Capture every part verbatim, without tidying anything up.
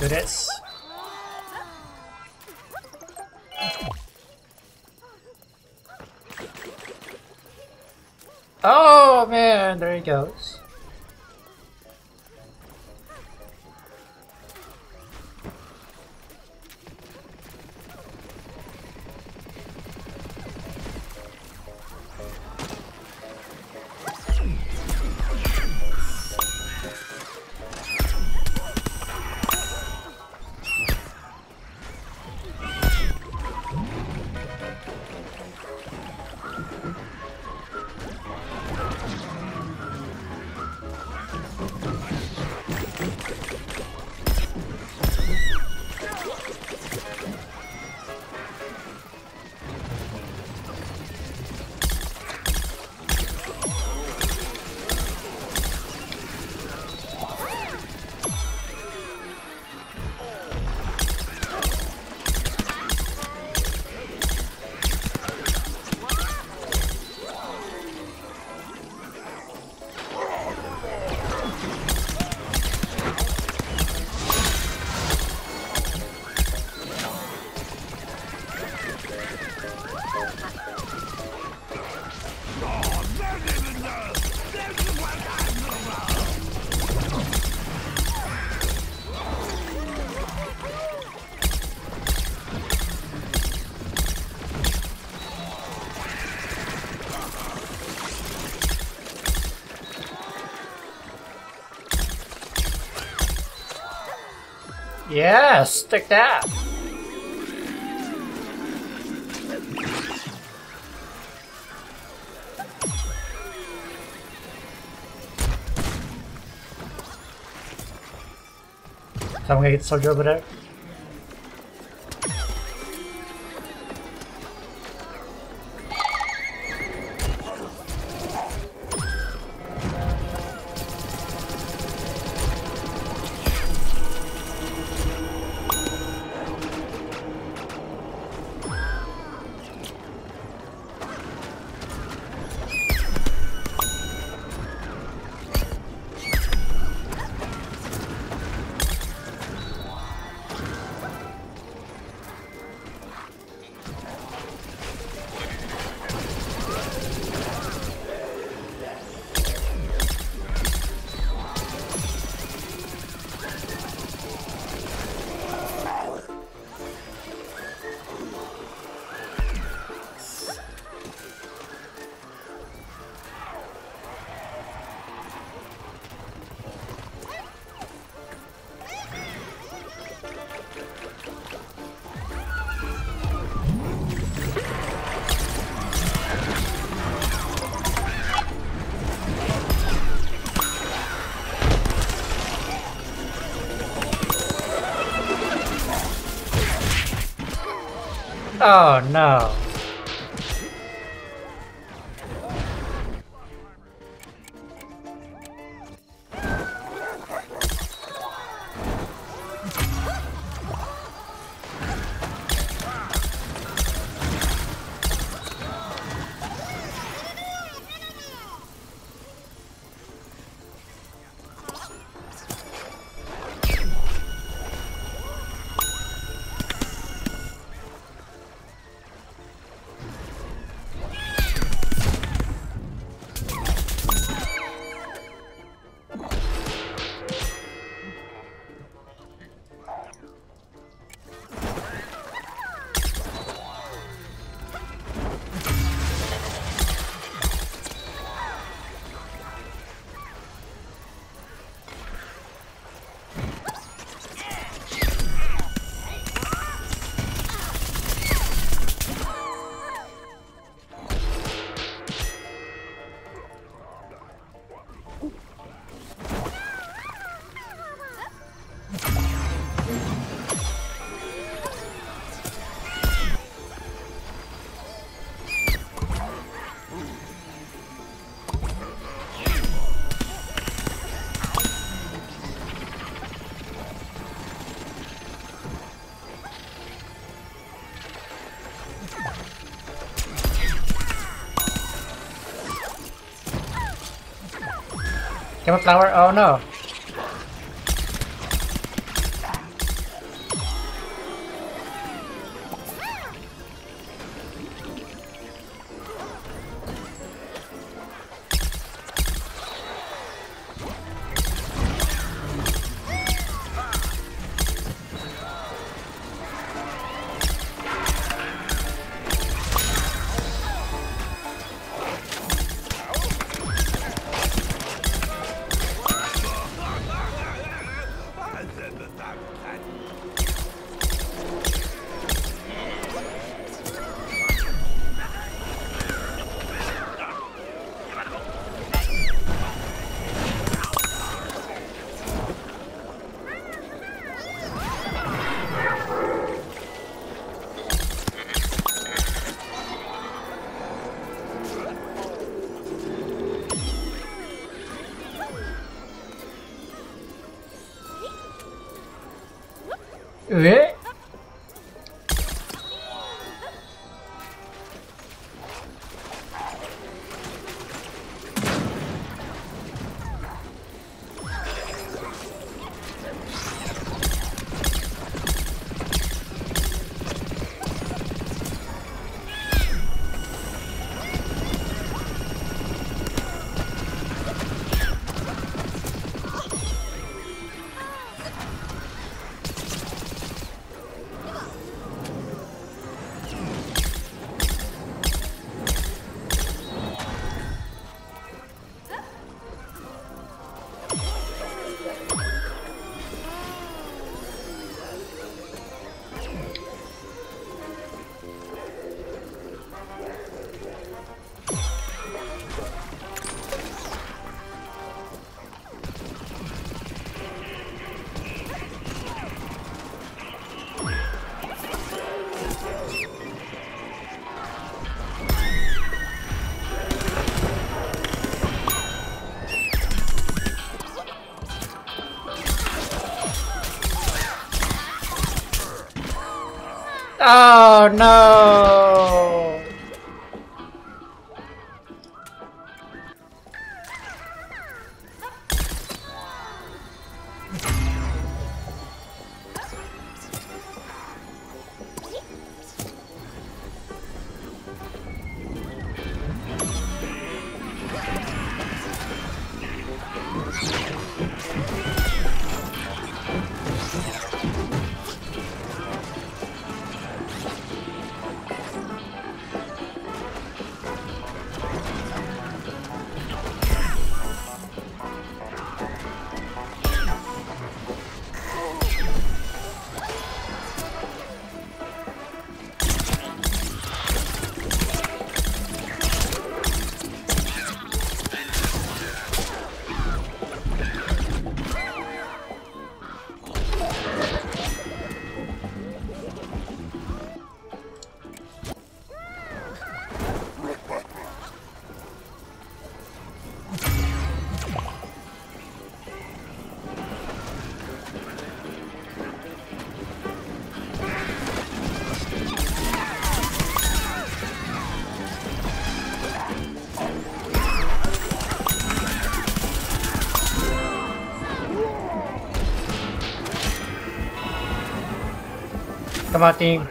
do this. Oh man, there he goes. Yeah, stick that. So I'm gonna get the soldier over there. Oh no. Flower, oh no. 诶，Oh no! Martin.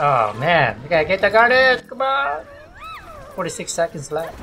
Oh man, we gotta get the garnet! Come on! forty-six seconds left.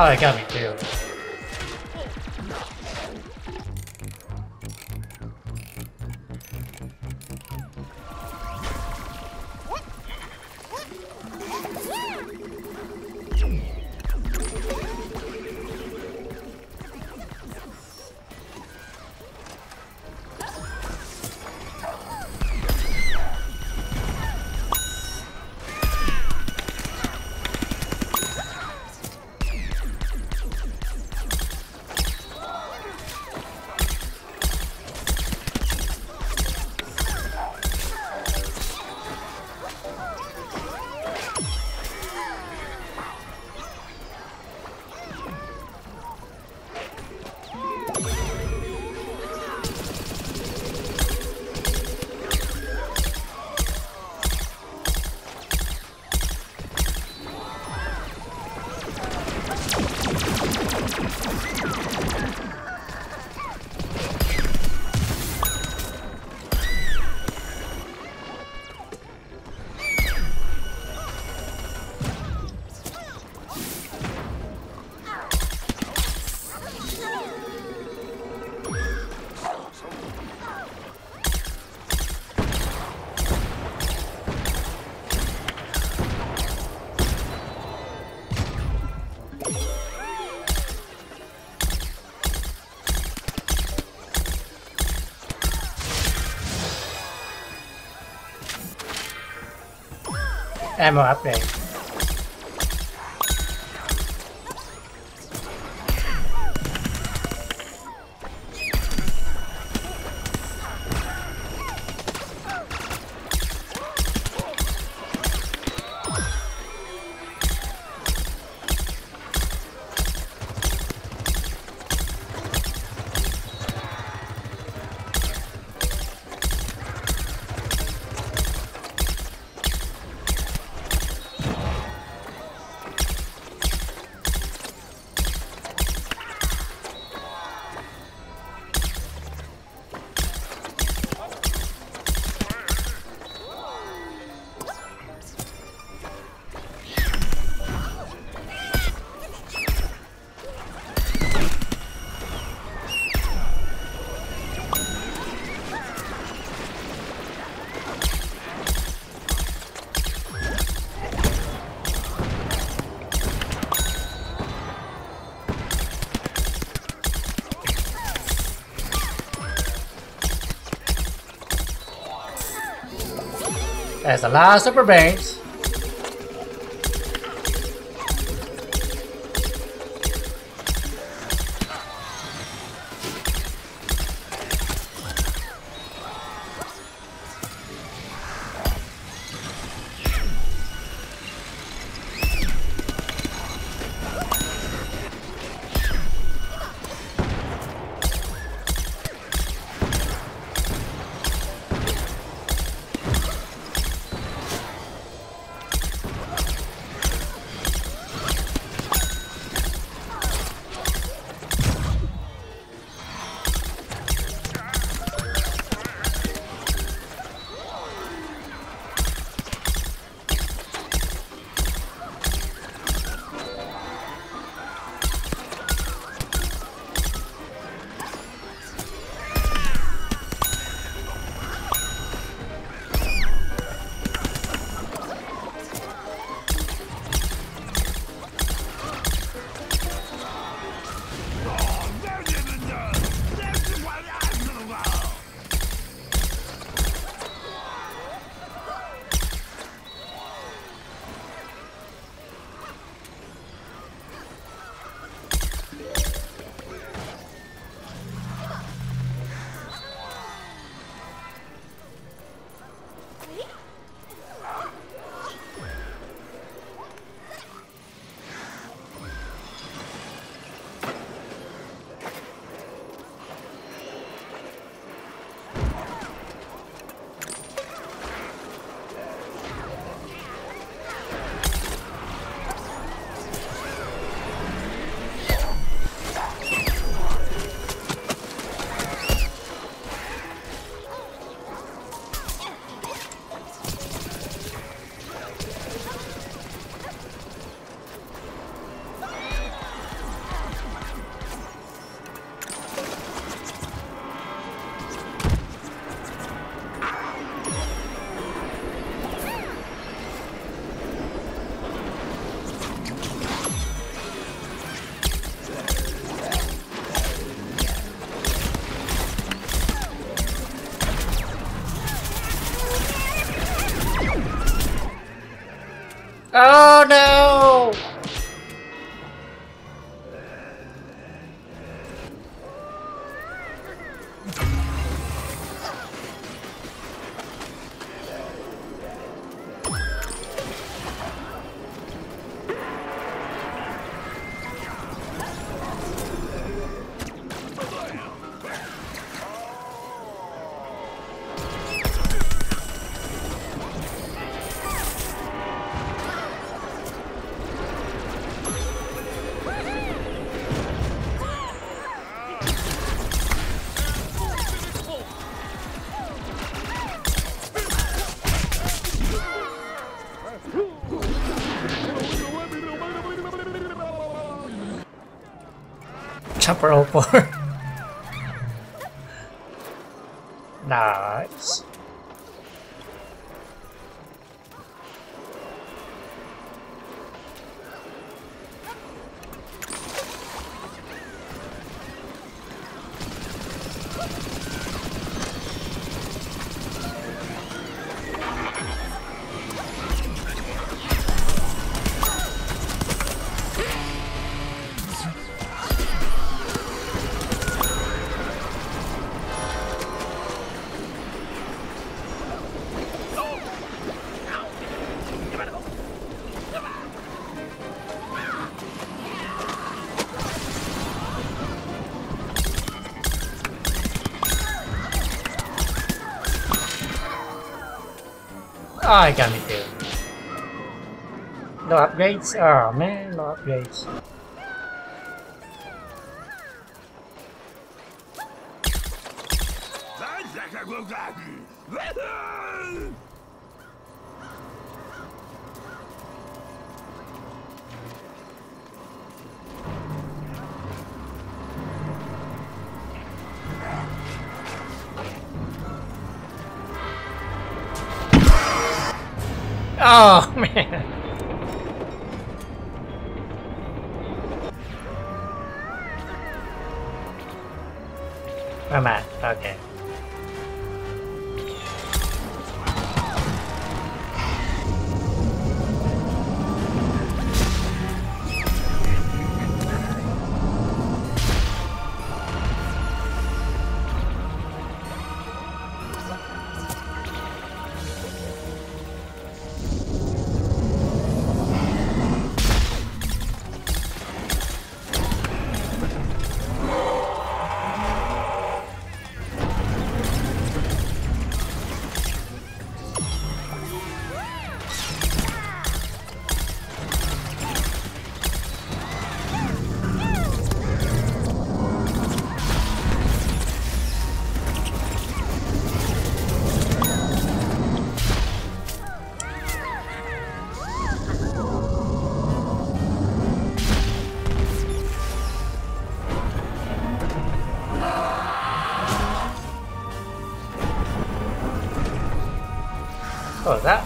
Oh, they got me too. Ammo upgrade. That's a lot of super banks. Oh no! Chopper over. Nice. Ah, oh, I got me too. No upgrades? Oh man, no upgrades. Oh man. I'm at, okay. Oh, that.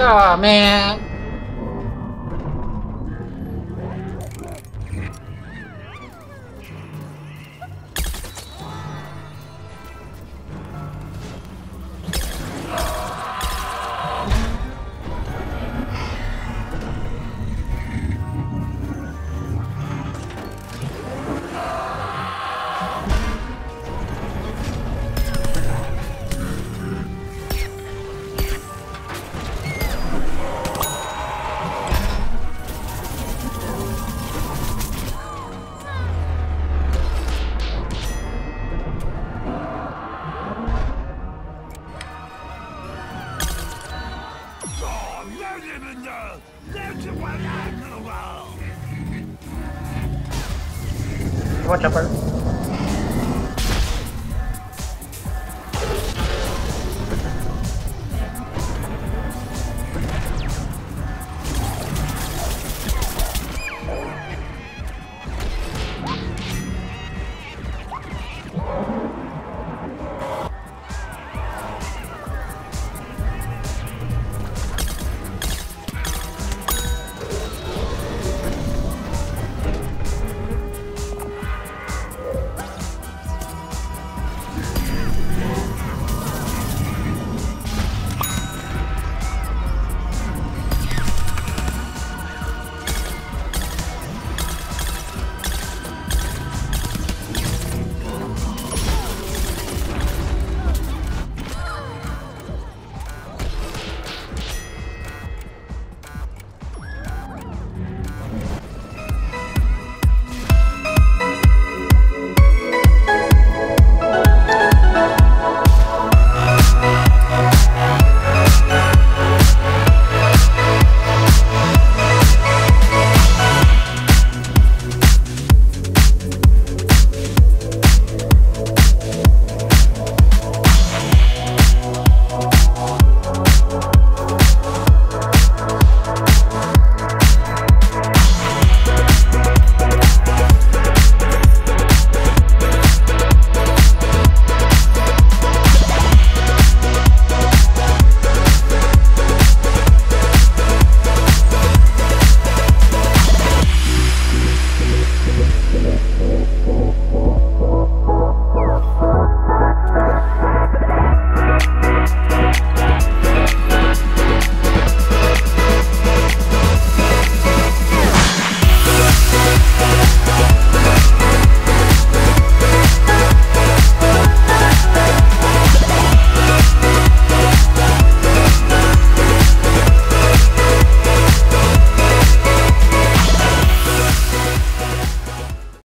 Aw, man. Watch out, bird.